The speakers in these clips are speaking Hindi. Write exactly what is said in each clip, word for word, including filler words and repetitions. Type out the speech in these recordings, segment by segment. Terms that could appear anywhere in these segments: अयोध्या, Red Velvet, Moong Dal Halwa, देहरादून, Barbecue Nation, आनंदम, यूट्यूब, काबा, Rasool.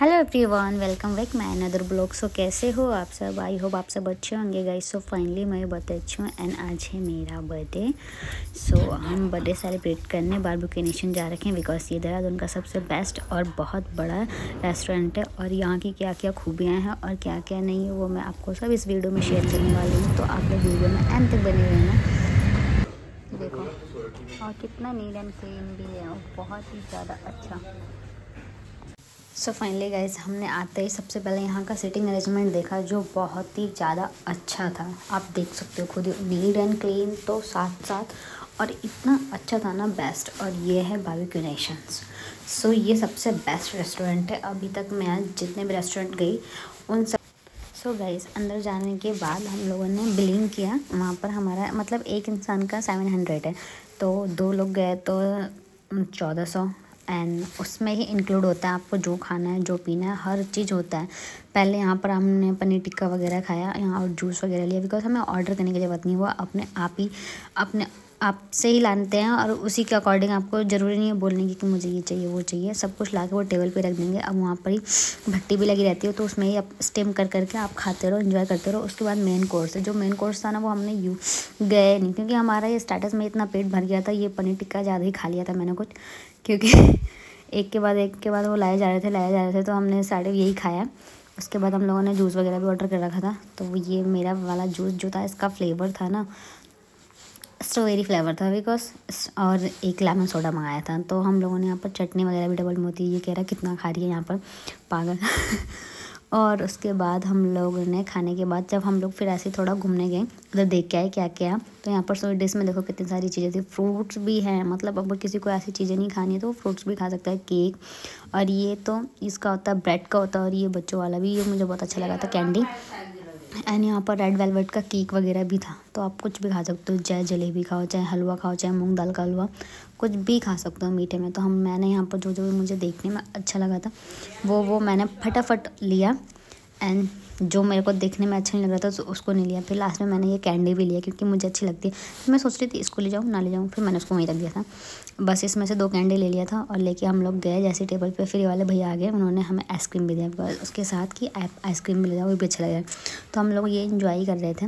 Hello everyone, welcome back my another blog. So कैसे हो आप सब? आई होप आप सब अच्छे होंगे गाइस। सो फाइनली मैं बहुत अच्छी हूँ एंड आज है मेरा बर्थडे। सो so, हम बर्थडे सेलिब्रेट करने बारबेक्यू नेशन जा रखे हैं बिकॉज ये देहरादून का सबसे बेस्ट और बहुत बड़ा रेस्टोरेंट है और यहाँ की क्या क्या खूबियाँ हैं और क्या क्या नहीं है वो मैं आपको सब इस वीडियो में शेयर करने वाली हूँ। तो आप लोग वीडियो में एंड तक बने रहना। देखो और कितना नीट एंड क्लीन भी है और बहुत ही ज़्यादा अच्छा। सो फाइनली गाइज, हमने आते ही सबसे पहले यहाँ का सीटिंग अरेंजमेंट देखा जो बहुत ही ज़्यादा अच्छा था। आप देख सकते हो खुद, नीट एंड क्लीन तो साथ साथ और इतना अच्छा था ना, बेस्ट। और ये है बारबेक्यू नेशन। सो ये सबसे बेस्ट रेस्टोरेंट है अभी तक मैं आज जितने भी रेस्टोरेंट गई उन सब। सो so गाइज़, अंदर जाने के बाद हम लोगों ने बिलिंग किया। वहाँ पर हमारा मतलब एक इंसान का सेवन हंड्रेड है, तो दो लोग गए तो चौदह सौ एंड उसमें ही इंक्लूड होता है आपको जो खाना है जो पीना है, हर चीज़ होता है। पहले यहाँ पर हमने पनीर टिक्का वगैरह खाया यहाँ और जूस वगैरह लिया बिकॉज हमें ऑर्डर करने की ज़रूरत नहीं हुआ, अपने आप ही अपने आप से ही लाते हैं और उसी के अकॉर्डिंग आपको ज़रूरी नहीं है बोलने की कि मुझे ये चाहिए वो चाहिए, सब कुछ ला के वो टेबल पे रख देंगे। अब वहाँ पर ही भट्टी भी लगी रहती है तो उसमें ही आप स्टीम कर करके आप खाते रहो, एंजॉय करते रहो। उसके बाद मेन कोर्स है, जो मेन कोर्स था ना वो हमने यू गए नहीं क्योंकि हमारा ये स्टार्टर्स में इतना पेट भर गया था। ये पनीर टिक्का ज़्यादा ही खा लिया था मैंने कुछ, क्योंकि एक के बाद एक के बाद वो लाए जा रहे थे लाए जा रहे थे तो हमने साढ़े यही खाया। उसके बाद हम लोगों ने जूस वगैरह भी ऑर्डर कर रखा था, तो ये मेरा वाला जूस जो था इसका फ्लेवर था ना स्ट्रॉबेरी फ्लेवर था बिकॉज, और एक लेमन सोडा मंगाया था। तो हम लोगों ने यहाँ पर चटनी वगैरह भी डबल में होती है, ये कह रहा कितना खा रही है यहाँ पर पागल। और उसके बाद हम लोगों ने खाने के बाद जब हम लोग फिर ऐसे थोड़ा घूमने गए उधर देख के आए क्या क्या, तो यहाँ पर स्वीट डिश में देखो कितनी सारी चीज़ें थी, फ्रूट्स भी हैं। मतलब अगर किसी को ऐसी चीज़ें नहीं खानी है तो वो फ्रूट्स भी खा सकता है, केक, और ये तो इसका होता है ब्रेड का होता है और ये बच्चों वाला भी, ये मुझे बहुत अच्छा लगा था कैंडी। एंड यहाँ पर रेड वेलवेट का केक वगैरह भी था, तो आप कुछ भी खा सकते हो, चाहे जलेबी खाओ चाहे हलवा खाओ चाहे मूंग दाल का हलवा, कुछ भी खा सकते हो मीठे में। तो हम मैंने यहाँ पर जो जो मुझे देखने में अच्छा लगा था वो वो मैंने फटाफट लिया एंड जो मेरे को देखने में अच्छा नहीं लग रहा था तो उसको नहीं लिया। फिर लास्ट में मैंने ये कैंडी भी लिया क्योंकि मुझे अच्छी लगती है, तो मैं सोच रही थी इसको ले जाऊँ ना ले जाऊँ, फिर मैंने उसको वहीं रख दिया था। बस इसमें से दो कैंडी ले लिया था और लेके हम लोग गए जैसे टेबल पे, फिर ये वाले भैया आ गए, उन्होंने हमें आइसक्रीम भी दिया उसके साथ कि आइसक्रीम भी ले जाओ, वो भी अच्छा लगा। तो हम लोग ये इन्जॉय कर रहे थे,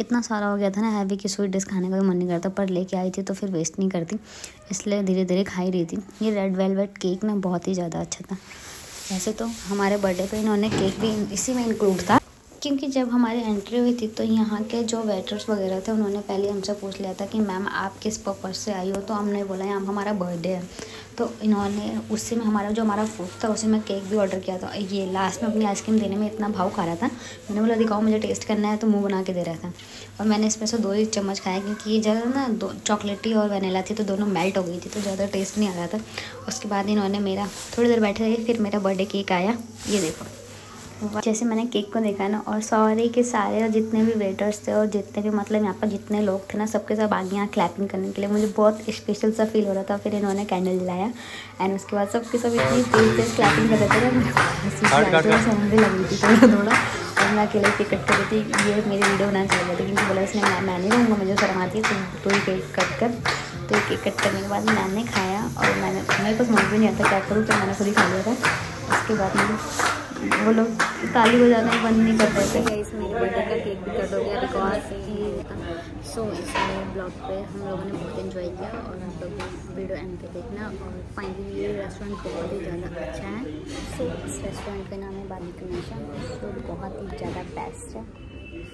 इतना सारा हो गया था ना हैवी कि स्वीट डिश खाने का भी मन नहीं करता, पर लेके आई थी तो फिर वेस्ट नहीं करती इसलिए धीरे धीरे खा ही रही थी। ये रेड वेलवेट केक ना बहुत ही ज़्यादा अच्छा था। वैसे तो हमारे बर्थडे पे इन्होंने केक भी इसी में इंक्लूड था क्योंकि जब हमारी एंट्री हुई थी तो यहाँ के जो वेटर्स वगैरह थे उन्होंने पहले हमसे पूछ लिया था कि मैम आप किस पर्पज़ से आई हो, तो हमने बोला यहाँ हमारा बर्थडे है, तो इन्होंने उसी में हमारा जो हमारा फूड था उसी में केक भी ऑर्डर किया था। ये लास्ट में अपनी आइसक्रीम देने में इतना भाव खा रहा था, मैंने बोला दिखाओ मुझे टेस्ट करना है, तो मुंह बना के दे रहा था। और मैंने इसमें से दो ही चम्मच खाया क्योंकि ये ज़्यादा ना दो चॉकलेटी और वनीला थी तो दोनों मेल्ट हो गई थी तो ज़्यादा टेस्ट नहीं आ रहा था। उसके बाद इन्होंने मेरा थोड़ी देर बैठे रहे, फिर मेरा बर्थडे केक आया। ये देखो जैसे मैंने केक को देखा ना, और सारे के सारे और जितने भी वेटर्स थे और जितने भी मतलब यहाँ पर जितने लोग थे ना सबके सब आगे यहाँ क्लैपिंग करने के लिए, मुझे बहुत स्पेशल सा फील हो रहा था। फिर इन्होंने कैंडल जलाया एंड उसके बाद सबके सब इतनी तेज तेज क्लैपिंग कर रहे थे, समझ भी लगी थी थोड़ा थोड़ा और मैं अकेले टिकट कर रही थी। ये मेरी वीडियो बनाने चल रही थी क्योंकि बोला इसने मैं नहीं लूँगा, मुझे शर्म आती है तो ही केक कट कर। तो केक कट करने के बाद मैंने खाया और मैंने मेरे पास मन भी नहीं आता क्या करूँ, तो मैंने खुद ही खा लिया था। उसके बाद मैंने वो लोग ताली बजाना बंद नहीं कर पाते थे, मेरे बर्थडे का केक भी कट हो गया रिकॉर्ड ये था। सो इसलिए ब्लॉग पे हम लोगों ने बहुत एंजॉय किया और हम लोग वीडियो एंड पे देखना। और फाइनली ये रेस्टोरेंट बहुत ही ज़्यादा अच्छा है। सो इस रेस्टोरेंट का नाम है बारबेक्यू नेशन, तो बहुत ही ज़्यादा बेस्ट है।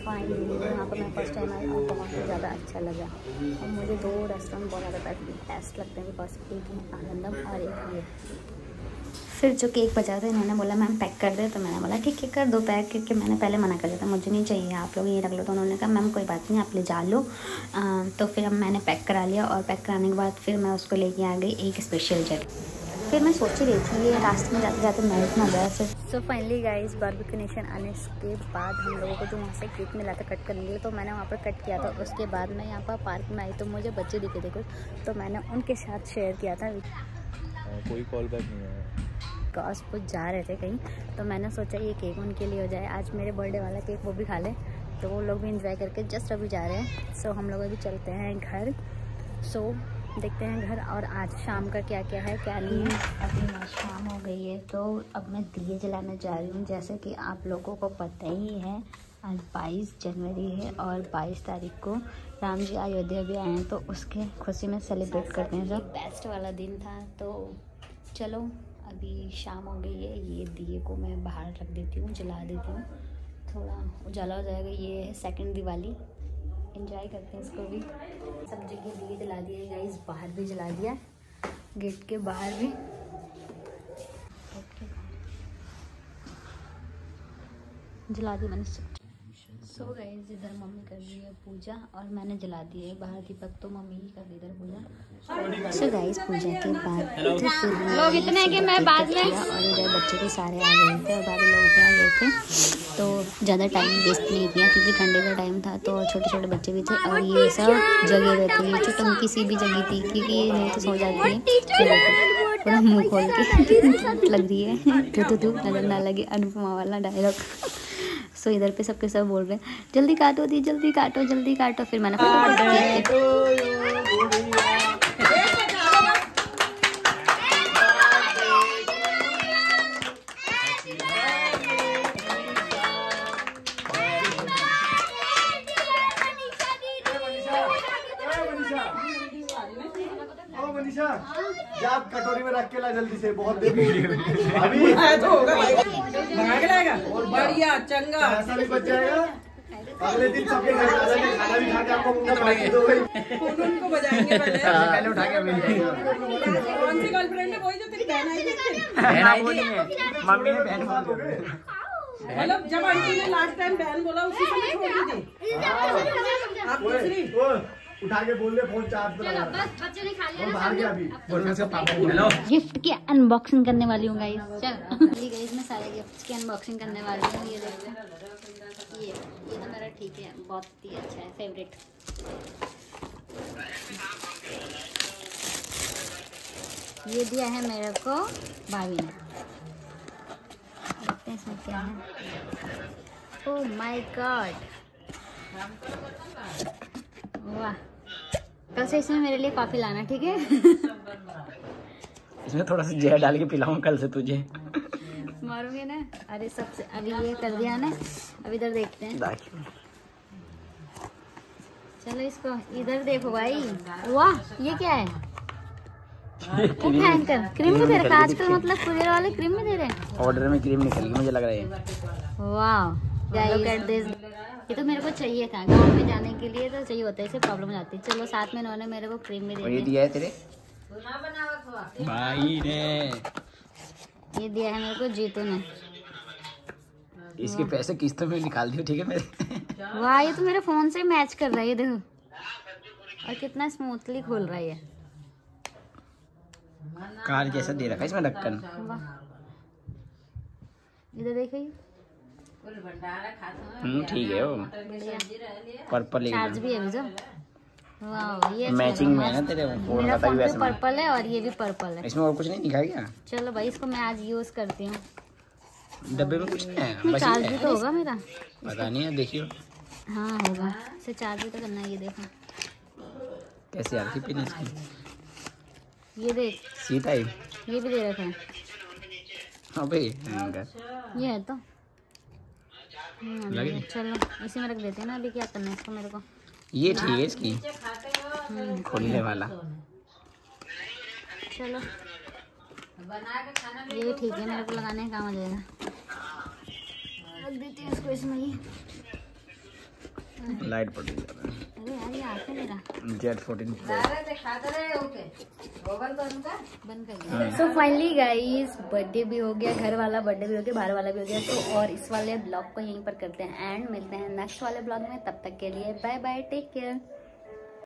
फाइनली यहाँ पर मैं फर्स्ट टाइम आई और बहुत ही ज़्यादा अच्छा लगा। और मुझे दो रेस्टोरेंट बहुत ज़्यादा बेस्ट लगते हैं बिकॉज एक है आनंदम और एक ये। फिर जो केक बचा था इन्होंने बोला मैम पैक कर दे, तो मैंने बोला ठीक है कर दो पैक, क्योंकि मैंने पहले मना कर दिया था मुझे नहीं चाहिए आप लोग ये रख लो, तो उन्होंने कहा मैम कोई बात नहीं आप ले जा लो। आ, तो फिर हम मैंने पैक करा लिया और पैक कराने के बाद फिर मैं उसको लेके आ गई एक स्पेशल जगह। फिर मैं सोच ही रही थी ये रास्ते में जाते जाते मेल्ट ना हो जाए। So finally guys, Barbeque Nation आने के बाद हम लोगों को जो वहाँ से केक मिला था कट करने के लिए तो मैंने वहाँ पर कट किया था। उसके बाद मैं यहाँ पर पार्क में आई तो मुझे बच्चे दिखे थे कुछ, तो मैंने उनके साथ शेयर किया था। कोई कॉल बैक नहीं है बिकॉज वो जा रहे थे कहीं, तो मैंने सोचा ये केक उनके लिए हो जाए, आज मेरे बर्थडे वाला केक वो भी खा ले, तो वो लोग भी इंजॉय करके जस्ट अभी जा रहे हैं। सो so, हम लोग अभी चलते हैं घर। सो so, देखते हैं घर और आज शाम का क्या क्या है क्या नहीं है। अभी शाम हो गई है तो अब मैं दिए जलाने जा रही हूँ। जैसे कि आप लोगों को पता ही है आज बाईस जनवरी है और बाईस तारीख को राम जी अयोध्या भी आए हैं तो उसके खुशी में सेलिब्रेट करते हैं। सब बेस्ट वाला दिन था। तो चलो अभी शाम हो गई है, ये दिए को मैं बाहर रख देती हूँ, जला देती हूँ, थोड़ा उजाला हो जाएगा। ये है सेकंड दिवाली, एंजॉय करते हैं इसको भी। सब जगह दिए जला दिए गाइस, बाहर भी जला दिया, गेट के बाहर भी। जला दिया मैंने सब। सो गाइस इधर मम्मी कर रही है पूजा और मैंने जला दी है बाहर दीपक, तो मम्मी ही कर रही इधर पूजा। सो गाइस पूजा के बाद लोग इतने कि मैं बाद में, और इधर बच्चे के सारे आ गए थे और बाकी लोग आ गए थे तो ज़्यादा टाइम वेस्ट नहीं किया क्योंकि ठंडे का टाइम था तो छोटे छोटे बच्चे भी थे। और ये सब जगह रहती है, छोटी सी भी जगह थी क्योंकि ये नहीं तो सो जाती है। थोड़ा मुँह खोल के लग रही है तो तू नजर ना लगे, अनुपमा वाला डायलॉग। सो so, इधर पे सबके सब बोल रहे हैं जल्दी काटो दी, जल्दी काटो, जल्दी काटो। फिर मैंने आप कटोरी में रख के ला जल्दी से, बहुत देर अभी आया तो होगा और बढ़िया चंगा भी बच जाएगा। अगले दिन सबके घर खाना भी खा के आपको उनको बजाएंगे पहले उठा के। कौन सी गर्लफ्रेंड है वही जो तेरी बहन आई थी? मम्मी ने बहन मतलब जब आंटी ने लास्ट टाइम बहन बोला उसी समय छोड़ दी। आप दूसरी उठा के बोल रहे फोन चार्ज पे लगा बस, बच्चे ने खा लिया और बाहर गया अभी बोलने से पापा। हेलो गिफ्ट की अनबॉक्सिंग करने वाली हूं गाइस। चल अभी गाइस मैं सारे गिफ्ट्स की अनबॉक्सिंग करने वाली हूं। ये देखो ये ये तो मेरा ठीक है, बहुत ही अच्छा है, फेवरेट। ये दिया है मेरे को भाभी ने, देखते हैं इसमें क्या है। ओह माय गॉड वाह, कल से इसमें मेरे लिए कॉफी लाना ठीक है। इसमें थोड़ा सा जहर डाल के पिलाऊं कल से तुझे। मारूंगी ना। अरे सबसे अभी ये कर दिया ना, अब इधर देखते हैं। चलो इसको इधर देखो भाई। वाह ये क्या है? हैंकर क्रीम में दे रखा आजकल, मतलब कुरियर वाले क्रीम में दे रहे हैं। ऑर्डर में क्रीम निकल गई मुझे लग रहा है। वाह ये तो मेरे को चाहिए था गाँव में जाने के लिए, तो चाहिए होता है, इसे प्रॉब्लम हो जाती है। चलो साथ में इन्होंने मेरे को क्रीम में दे दिया है तेरे भाई ने। ये दिया है मेरे को जीतू ने, इसके पैसे किस्तों में निकाल दियो ठीक है मेरे। वाह ये तो मेरे फोन से मैच कर रहा है, देखो और कितना स्मूथली खोल रहा है। ये कार जैसा दे रखा है इसमें ढक्कन। इधर देखिए ठीक है वो पर्पल चार्ज भी है जो। वाओ ये मैचिंग में है ना तेरे फोन का, भी वैसे पर्पल है और ये भी पर्पल है। इसमें और कुछ नहीं दिखाया गया। चलो भाई इसको मैं आज यूज करती हूँ। डब्बे में कुछ नहीं है, बस चार्ज भी तो होगा मेरा, पता नहीं है देखियो। हाँ होगा, इसे चार्ज भी तो करना है। ये देखो कैसे आती पिन इसकी, ये देख सी टाइप, ये भी दे रखा है। अबे ये है तो लगे। चलो इसी में रख देते हैं ना, अभी क्या करना है इसको मेरे को। ये ठीक है इसकी खोलने वाला। चलो ये भी ठीक है, मेरे को लगाने का काम हो जाएगा। रख देते हैं इसको इसमें। ये लाइट पड़ रही है। अरे यार ये आते मेरा जेड फोर्टीन। सो फाइनली गाइस बर्थडे भी हो गया, घर वाला बर्थडे भी हो गया, बाहर वाला भी हो गया। तो और इस वाले ब्लॉग को यहीं पर करते हैं एंड, मिलते हैं नेक्स्ट वाले ब्लॉग में। तब तक के लिए बाय बाय, टेक केयर।